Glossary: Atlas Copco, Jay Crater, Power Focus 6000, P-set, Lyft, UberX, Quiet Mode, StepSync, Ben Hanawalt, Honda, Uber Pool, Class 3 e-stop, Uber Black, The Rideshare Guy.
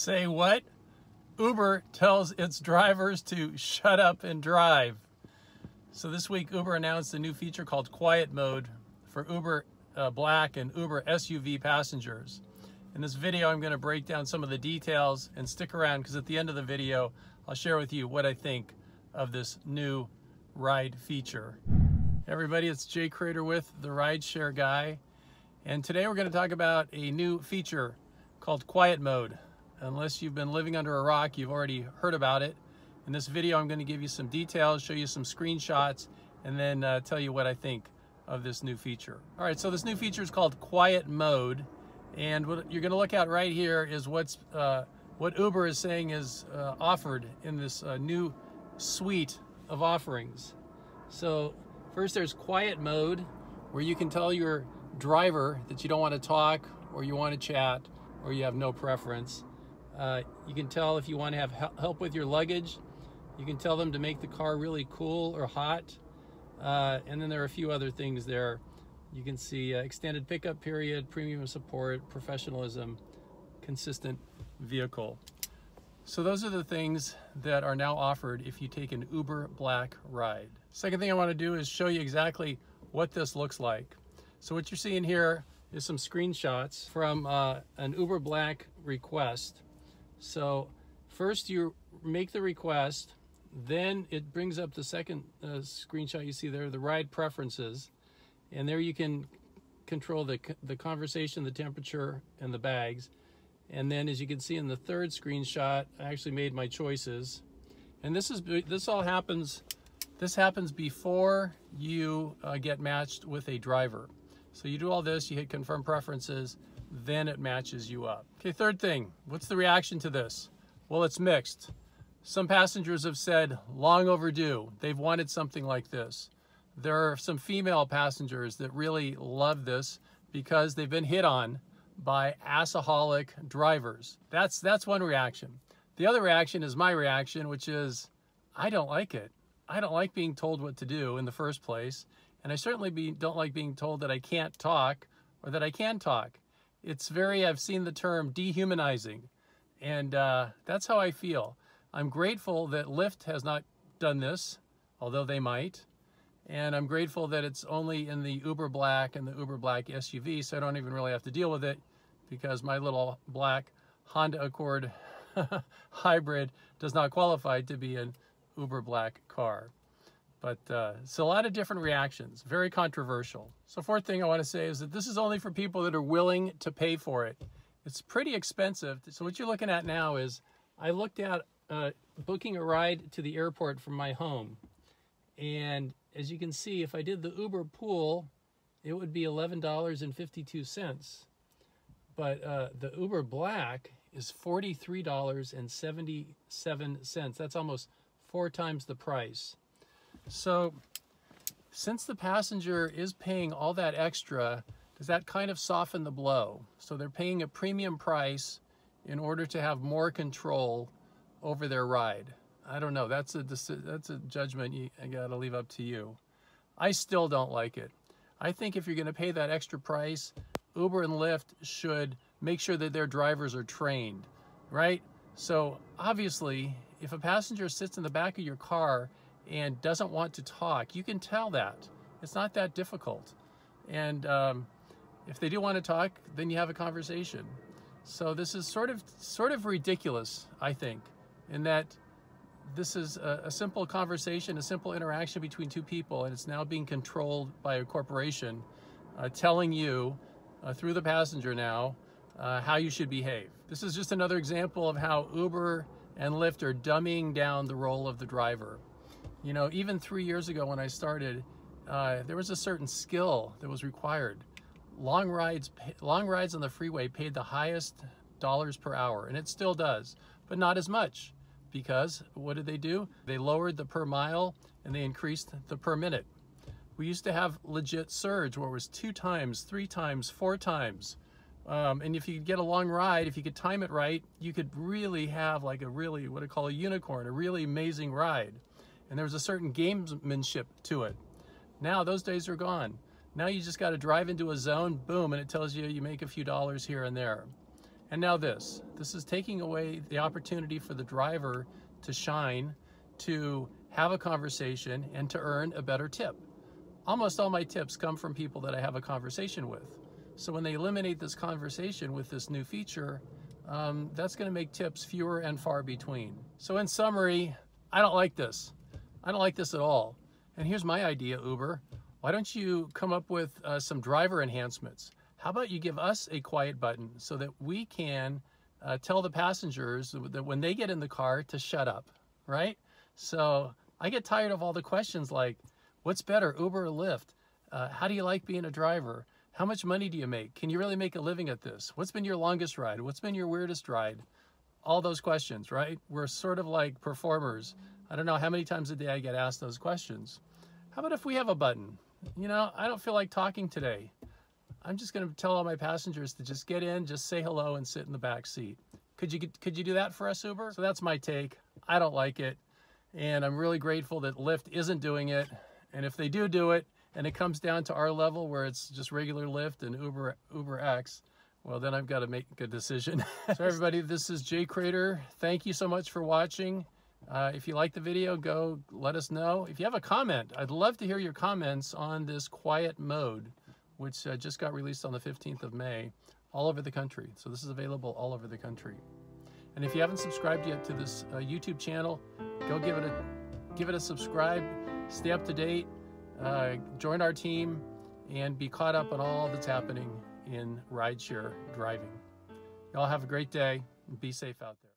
Say what? Uber tells its drivers to shut up and drive. So this week, Uber announced a new feature called Quiet Mode for Uber Black and Uber SUV passengers. In this video, I'm going to break down some of the details, and stick around because at the end of the video, I'll share with you what I think of this new ride feature. Hey everybody, it's Jay Crater with The Rideshare Guy, and today we're going to talk about a new feature called Quiet Mode. Unless you've been living under a rock, you've already heard about it. In this video, I'm going to give you some details, show you some screenshots, and then tell you what I think of this new feature. All right, so this new feature is called Quiet Mode, and what you're going to look at right here is what Uber is saying is offered in this new suite of offerings. So first there's Quiet Mode, where you can tell your driver that you don't want to talk, or you want to chat, or you have no preference. You can tell if you want to have help with your luggage. You can tell them to make the car really cool or hot. And then there are a few other things there. You can see extended pickup period, premium support, professionalism, consistent vehicle. So those are the things that are now offered if you take an Uber Black ride. Second thing I want to do is show you exactly what this looks like. So what you're seeing here is some screenshots from an Uber Black request. So first you make the request, then it brings up the second screenshot you see there, the ride preferences. And there you can control the conversation, the temperature, and the bags. And then as you can see in the third screenshot, I actually made my choices. And this happens before you get matched with a driver. So you do all this, you hit confirm preferences, then it matches you up. Okay, third thing, what's the reaction to this? Well, it's mixed. Some passengers have said long overdue. They've wanted something like this. There are some female passengers that really love this because they've been hit on by assaholic drivers. That's one reaction. The other reaction is my reaction, which is, I don't like it. I don't like being told what to do in the first place. And I certainly don't like being told that I can't talk or that I can talk. It's very, I've seen the term dehumanizing, and that's how I feel. I'm grateful that Lyft has not done this, although they might, and I'm grateful that it's only in the Uber Black and the Uber Black SUV, so I don't even really have to deal with it because my little black Honda Accord hybrid does not qualify to be an Uber Black car. But it's a lot of different reactions, very controversial. So fourth thing I want to say is that this is only for people that are willing to pay for it. It's pretty expensive. So what you're looking at now is, I looked at booking a ride to the airport from my home. And as you can see, if I did the Uber Pool, it would be $11.52. But the Uber Black is $43.77. That's almost 4 times the price. So since the passenger is paying all that extra, does that kind of soften the blow? So they're paying a premium price in order to have more control over their ride. I don't know. That's a judgment I got to leave up to you. I still don't like it. I think if you're going to pay that extra price, Uber and Lyft should make sure that their drivers are trained, right? So obviously, if a passenger sits in the back of your car and doesn't want to talk, you can tell that. It's not that difficult. And if they do want to talk, then you have a conversation. So this is sort of ridiculous, I think, in that this is a simple conversation, a simple interaction between two people, and it's now being controlled by a corporation telling you through the passenger now how you should behave. This is just another example of how Uber and Lyft are dumbing down the role of the driver. You know, even 3 years ago when I started, there was a certain skill that was required. Long rides on the freeway paid the highest dollars per hour, and it still does, but not as much, because what did they do? They lowered the per mile and they increased the per minute. We used to have legit surge where it was 2 times, 3 times, 4 times. And if you could get a long ride, if you could time it right, you could really have like a really, what I call a unicorn, a really amazing ride. And there was a certain gamesmanship to it. Now those days are gone. Now you just got to drive into a zone, boom, and it tells you you make a few dollars here and there. And now this is taking away the opportunity for the driver to shine, to have a conversation, and to earn a better tip. Almost all my tips come from people that I have a conversation with. So when they eliminate this conversation with this new feature, that's gonna make tips fewer and far between. So in summary, I don't like this. I don't like this at all. And here's my idea, Uber. Why don't you come up with some driver enhancements? How about you give us a quiet button so that we can tell the passengers that when they get in the car to shut up, right? So I get tired of all the questions like, what's better, Uber or Lyft? How do you like being a driver? How much money do you make? Can you really make a living at this? What's been your longest ride? What's been your weirdest ride? All those questions, right? We're sort of like performers. I don't know how many times a day I get asked those questions. How about if we have a button? You know, I don't feel like talking today. I'm just going to tell all my passengers to just get in, just say hello, and sit in the back seat. Could you do that for us, Uber? So that's my take. I don't like it, and I'm really grateful that Lyft isn't doing it. And if they do it, and it comes down to our level where it's just regular Lyft and UberX, well, then I've got to make a good decision. So everybody, this is Jay Crater. Thank you so much for watching. If you like the video, go let us know. If you have a comment, I'd love to hear your comments on this quiet mode, which just got released on the 15th of May, all over the country. So this is available all over the country. And if you haven't subscribed yet to this YouTube channel, go give it a subscribe, stay up to date, join our team, and be caught up on all that's happening in rideshare driving. Y'all have a great day, and be safe out there.